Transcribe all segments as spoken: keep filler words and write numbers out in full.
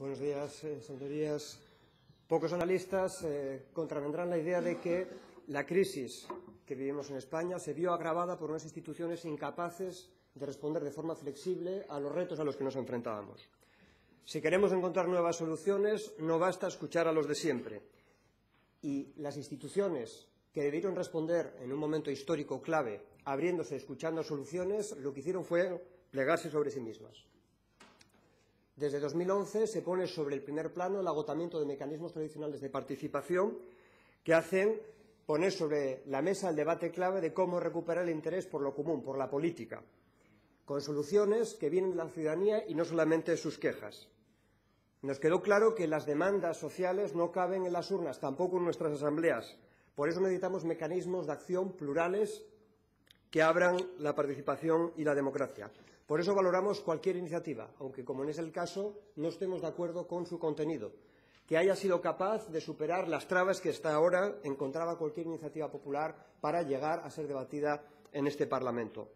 Buenos días, eh, señorías. Pocos analistas eh, contravendrán la idea de que la crisis que vivimos en España se vio agravada por unas instituciones incapaces de responder de forma flexible a los retos a los que nos enfrentábamos. Si queremos encontrar nuevas soluciones, no basta escuchar a los de siempre. Y las instituciones que debieron responder en un momento histórico clave, abriéndose, escuchando soluciones, lo que hicieron fue plegarse sobre sí mismas. Desde dos mil once se pone sobre el primer plano el agotamiento de mecanismos tradicionales de participación que hacen poner sobre la mesa el debate clave de cómo recuperar el interés por lo común, por la política, con soluciones que vienen de la ciudadanía y no solamente sus quejas. Nos quedó claro que las demandas sociales no caben en las urnas, tampoco en nuestras asambleas. Por eso necesitamos mecanismos de acción plurales que abran la participación y la democracia. Por eso valoramos cualquier iniciativa, aunque, como no es el caso, no estemos de acuerdo con su contenido, que haya sido capaz de superar las trabas que hasta ahora encontraba cualquier iniciativa popular para llegar a ser debatida en este Parlamento.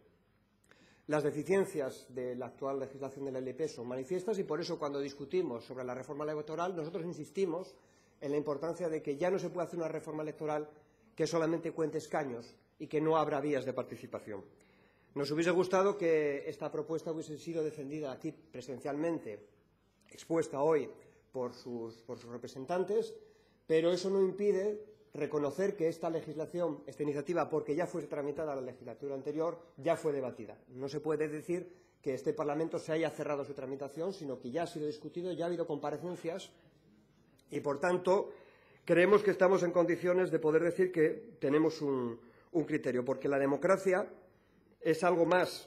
Las deficiencias de la actual legislación de la L P son manifiestas y por eso, cuando discutimos sobre la reforma electoral, nosotros insistimos en la importancia de que ya no se puede hacer una reforma electoral que solamente cuente escaños y que no abra vías de participación. Nos hubiese gustado que esta propuesta hubiese sido defendida aquí presencialmente, expuesta hoy por sus, por sus representantes, pero eso no impide reconocer que esta legislación, esta iniciativa, porque ya fue tramitada en la legislatura anterior, ya fue debatida. No se puede decir que este Parlamento se haya cerrado su tramitación, sino que ya ha sido discutido, ya ha habido comparecencias y, por tanto, creemos que estamos en condiciones de poder decir que tenemos un, un criterio, porque la democracia es algo más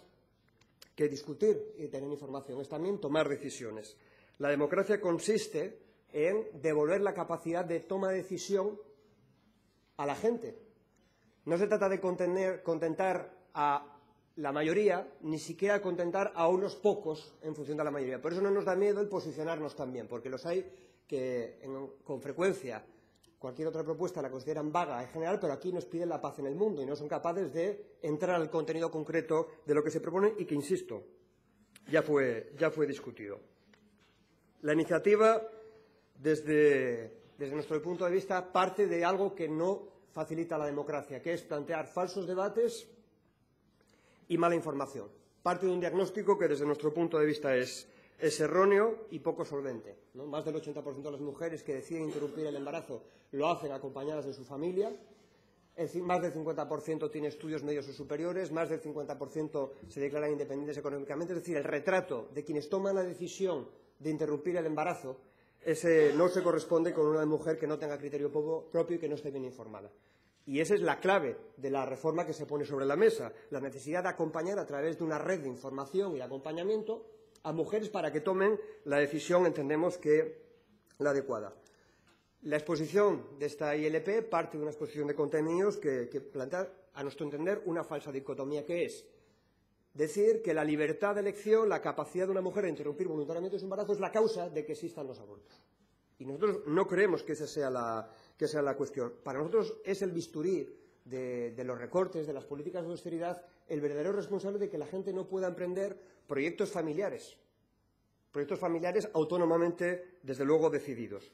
que discutir y tener información, es también tomar decisiones. La democracia consiste en devolver la capacidad de toma de decisión a la gente. No se trata de contener, contentar a la mayoría, ni siquiera contentar a unos pocos en función de la mayoría. Por eso no nos da miedo el posicionarnos también, porque los hay que en, con frecuencia cualquier otra propuesta la consideran vaga en general, pero aquí nos piden la paz en el mundo y no son capaces de entrar al contenido concreto de lo que se propone y que, insisto, ya fue, ya fue discutido. La iniciativa, desde... Desde nuestro punto de vista, parte de algo que no facilita la democracia, que es plantear falsos debates y mala información. Parte de un diagnóstico que, desde nuestro punto de vista, es, es erróneo y poco solvente, ¿no? Más del ochenta por ciento de las mujeres que deciden interrumpir el embarazo lo hacen acompañadas de su familia. Más del cincuenta por ciento tiene estudios medios o superiores, más del cincuenta por ciento se declaran independientes económicamente. Es decir, el retrato de quienes toman la decisión de interrumpir el embarazo Ese no se corresponde con una mujer que no tenga criterio propio y que no esté bien informada. Y esa es la clave de la reforma que se pone sobre la mesa, la necesidad de acompañar a través de una red de información y de acompañamiento a mujeres para que tomen la decisión, entendemos que la adecuada. La exposición de esta I L P parte de una exposición de contenidos que, que plantea, a nuestro entender, una falsa dicotomía que es decir que la libertad de elección, la capacidad de una mujer de interrumpir voluntariamente su embarazo es la causa de que existan los abortos. Y nosotros no creemos que esa sea la, que sea la cuestión. Para nosotros es el bisturí de, de los recortes, de las políticas de austeridad, el verdadero responsable de que la gente no pueda emprender proyectos familiares, proyectos familiares autónomamente, desde luego, decididos.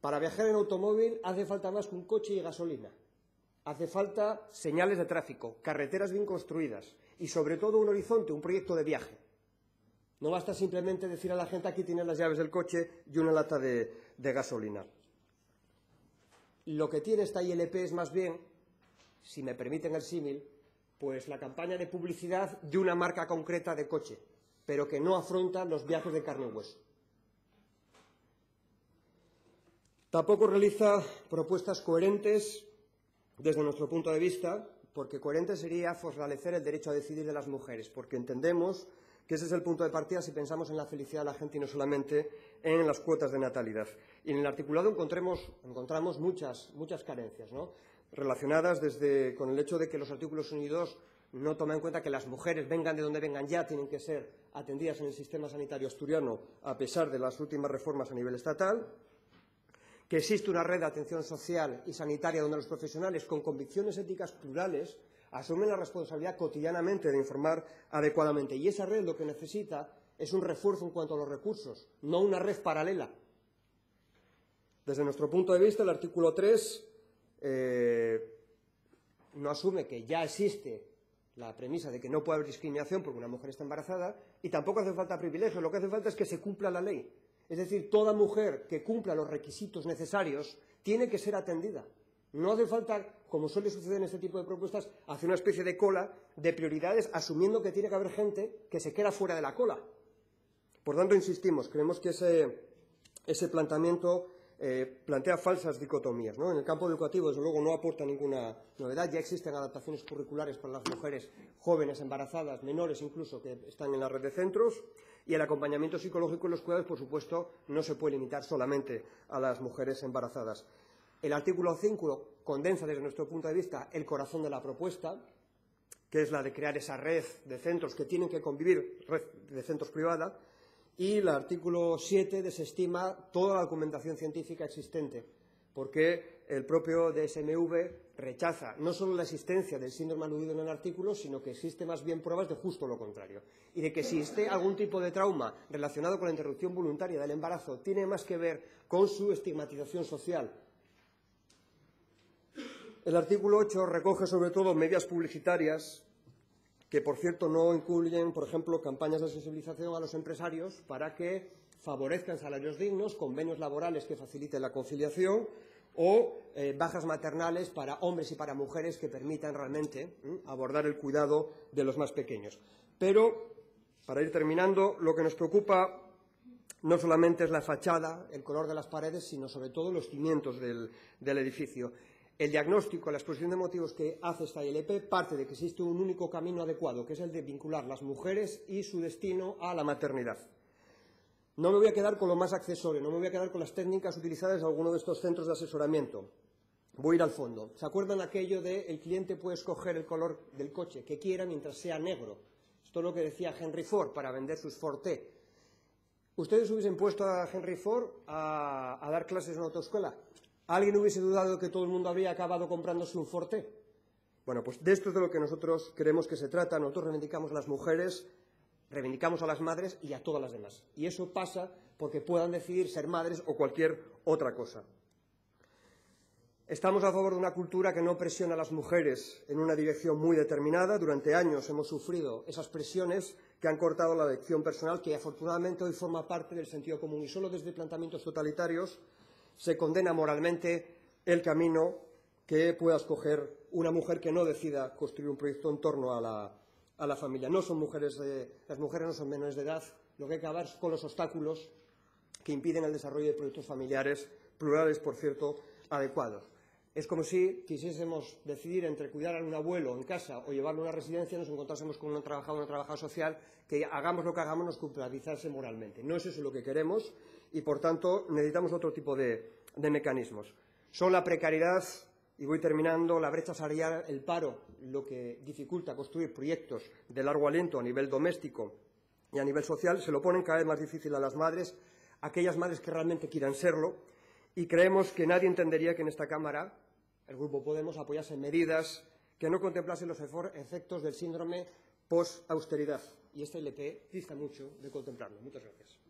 Para viajar en automóvil hace falta más que un coche y gasolina. Hace falta señales de tráfico, carreteras bien construidas y, sobre todo, un horizonte, un proyecto de viaje. No basta simplemente decir a la gente aquí tienen las llaves del coche y una lata de, de gasolina. Lo que tiene esta I L P es más bien, si me permiten el símil, pues la campaña de publicidad de una marca concreta de coche, pero que no afronta los viajes de carne y hueso. Tampoco realiza propuestas coherentes desde nuestro punto de vista, porque coherente sería fortalecer el derecho a decidir de las mujeres, porque entendemos que ese es el punto de partida si pensamos en la felicidad de la gente y no solamente en las cuotas de natalidad. Y en el articulado encontramos muchas, muchas carencias, ¿no? Relacionadas desde, con el hecho de que los artículos uno y dos no toman en cuenta que las mujeres, vengan de donde vengan, ya tienen que ser atendidas en el sistema sanitario asturiano, a pesar de las últimas reformas a nivel estatal, que existe una red de atención social y sanitaria donde los profesionales con convicciones éticas plurales asumen la responsabilidad cotidianamente de informar adecuadamente. Y esa red lo que necesita es un refuerzo en cuanto a los recursos, no una red paralela. Desde nuestro punto de vista, el artículo tres eh, no asume que ya existe la premisa de que no puede haber discriminación porque una mujer está embarazada, y tampoco hace falta privilegios, lo que hace falta es que se cumpla la ley. Es decir, toda mujer que cumpla los requisitos necesarios tiene que ser atendida. No hace falta, como suele suceder en este tipo de propuestas, hacer una especie de cola de prioridades asumiendo que tiene que haber gente que se queda fuera de la cola. Por tanto, insistimos, creemos que ese, ese planteamiento eh, plantea falsas dicotomías, ¿no? En el campo educativo, desde luego, no aporta ninguna novedad. Ya existen adaptaciones curriculares para las mujeres jóvenes, embarazadas, menores incluso, que están en la red de centros. Y el acompañamiento psicológico en los cuidados, por supuesto, no se puede limitar solamente a las mujeres embarazadas. El artículo cinco condensa desde nuestro punto de vista el corazón de la propuesta, que es la de crear esa red de centros que tienen que convivir, red de centros privada, y el artículo siete desestima toda la documentación científica existente, porque el propio D S M V rechaza no solo la existencia del síndrome aludido en el artículo, sino que existe más bien pruebas de justo lo contrario, y de que existe algún tipo de trauma relacionado con la interrupción voluntaria del embarazo tiene más que ver con su estigmatización social. El artículo ocho recoge sobre todo medidas publicitarias que, por cierto, no incluyen, por ejemplo, campañas de sensibilización a los empresarios para que favorezcan salarios dignos, convenios laborales que faciliten la conciliación o eh, bajas maternales para hombres y para mujeres que permitan realmente eh, abordar el cuidado de los más pequeños. Pero, para ir terminando, lo que nos preocupa no solamente es la fachada, el color de las paredes, sino sobre todo los cimientos del, del edificio. El diagnóstico, la exposición de motivos que hace esta I L P parte de que existe un único camino adecuado, que es el de vincular las mujeres y su destino a la maternidad. No me voy a quedar con lo más accesorio, no me voy a quedar con las técnicas utilizadas en alguno de estos centros de asesoramiento. Voy a ir al fondo. ¿Se acuerdan aquello de el cliente puede escoger el color del coche que quiera mientras sea negro? Esto es lo que decía Henry Ford para vender sus Ford T. ¿Ustedes hubiesen puesto a Henry Ford a, a dar clases en una autoescuela? ¿Alguien hubiese dudado que todo el mundo habría acabado comprándose un Ford T? Bueno, pues de esto es de lo que nosotros creemos que se trata. Nosotros reivindicamos a las mujeres, reivindicamos a las madres y a todas las demás. Y eso pasa porque puedan decidir ser madres o cualquier otra cosa. Estamos a favor de una cultura que no presiona a las mujeres en una dirección muy determinada. Durante años hemos sufrido esas presiones que han cortado la elección personal, que afortunadamente hoy forma parte del sentido común. Y solo desde planteamientos totalitarios se condena moralmente el camino que pueda escoger una mujer que no decida construir un proyecto en torno a la, a la familia. No son mujeres de, las mujeres no son menores de edad, lo que hay que acabar es con los obstáculos que impiden el desarrollo de proyectos familiares, plurales, por cierto, adecuados. Es como si quisiésemos decidir entre cuidar a un abuelo en casa o llevarlo a una residencia, nos encontrásemos con un trabajador o una trabajadora social que hagamos lo que hagamos nos culpabilizarse moralmente. No es eso lo que queremos y, por tanto, necesitamos otro tipo de, de mecanismos. Son la precariedad, y voy terminando, la brecha salarial, el paro, lo que dificulta construir proyectos de largo aliento a nivel doméstico y a nivel social. Se lo ponen cada vez más difícil a las madres, aquellas madres que realmente quieran serlo. Y creemos que nadie entendería que en esta Cámara el Grupo Podemos apoyase medidas que no contemplasen los efectos del síndrome post-austeridad. Y esta I L P dista mucho de contemplarlo. Muchas gracias.